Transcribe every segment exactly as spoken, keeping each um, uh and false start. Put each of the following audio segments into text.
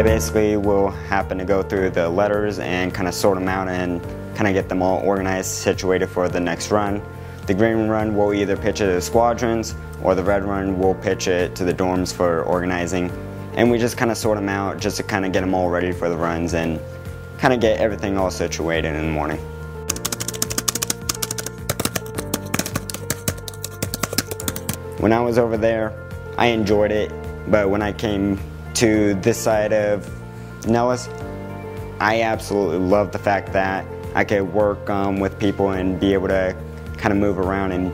I basically will happen to go through the letters and kind of sort them out and kind of get them all organized, situated for the next run. The green run will either pitch it to the squadrons, or the red run will pitch it to the dorms for organizing. And we just kind of sort them out just to kind of get them all ready for the runs and kind of get everything all situated in the morning. When I was over there, I enjoyed it, but when I came to this side of Nellis, I absolutely loved the fact that I could work um, with people and be able to kind of move around and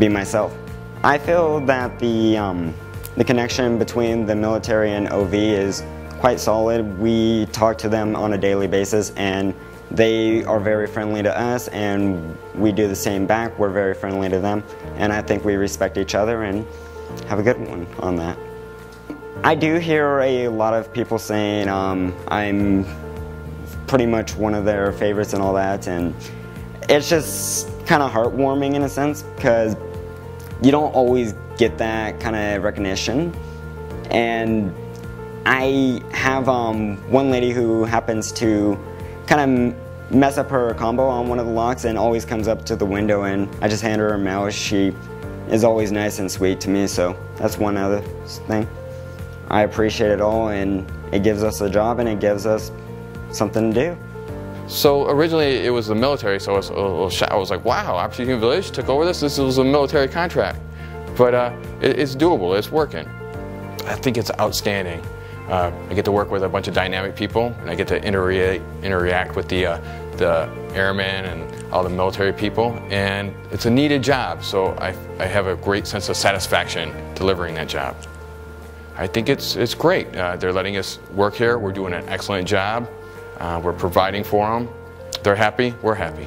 be myself. I feel that the, um, the connection between the military and O V is quite solid. We talk to them on a daily basis, and they are very friendly to us, and we do the same back. We're very friendly to them, and I think we respect each other and have a good one on that. I do hear a lot of people saying um, I'm pretty much one of their favorites and all that, and it's just kind of heartwarming in a sense, because you don't always get that kind of recognition. And I have um, one lady who happens to kind of mess up her combo on one of the locks and always comes up to the window, and I just hand her her mail. She is always nice and sweet to me, so that's one other thing. I appreciate it all, and it gives us a job and it gives us something to do. So originally it was the military, so I was a little shy. I was like, wow, Opportunity Village took over this? This was a military contract. But uh, it, it's doable, it's working. I think it's outstanding. Uh, I get to work with a bunch of dynamic people, and I get to inter interact with the, uh, the airmen and all the military people, and it's a needed job, so I, I have a great sense of satisfaction delivering that job. I think it's, it's great. Uh, they're letting us work here. We're doing an excellent job. Uh, we're providing for them. They're happy, we're happy.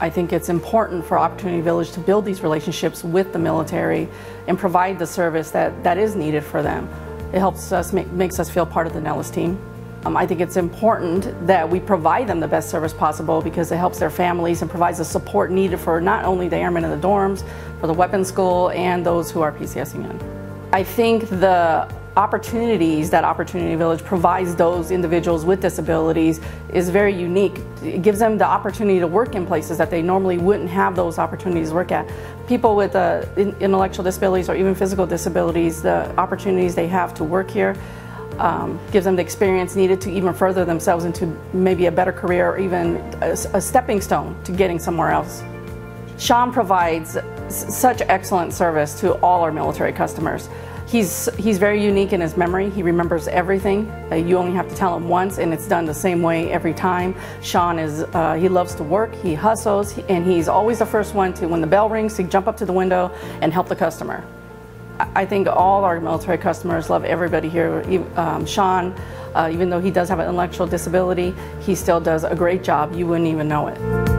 I think it's important for Opportunity Village to build these relationships with the military and provide the service that, that is needed for them. It helps us, make, makes us feel part of the Nellis team. Um, I think it's important that we provide them the best service possible, because it helps their families and provides the support needed for not only the airmen in the dorms, for the weapons school, and those who are PCSing in. I think the opportunities that Opportunity Village provides those individuals with disabilities is very unique. It gives them the opportunity to work in places that they normally wouldn't have those opportunities to work at. People with uh, intellectual disabilities or even physical disabilities, the opportunities they have to work here um, gives them the experience needed to even further themselves into maybe a better career, or even a, a stepping stone to getting somewhere else. Sean provides such excellent service to all our military customers. He's, he's very unique in his memory. He remembers everything. Uh, you only have to tell him once, and it's done the same way every time. Sean is, uh, he loves to work, he hustles, and he's always the first one to, when the bell rings, to jump up to the window and help the customer. I think all our military customers love everybody here. Um, Sean, uh, even though he does have an intellectual disability, he still does a great job. You wouldn't even know it.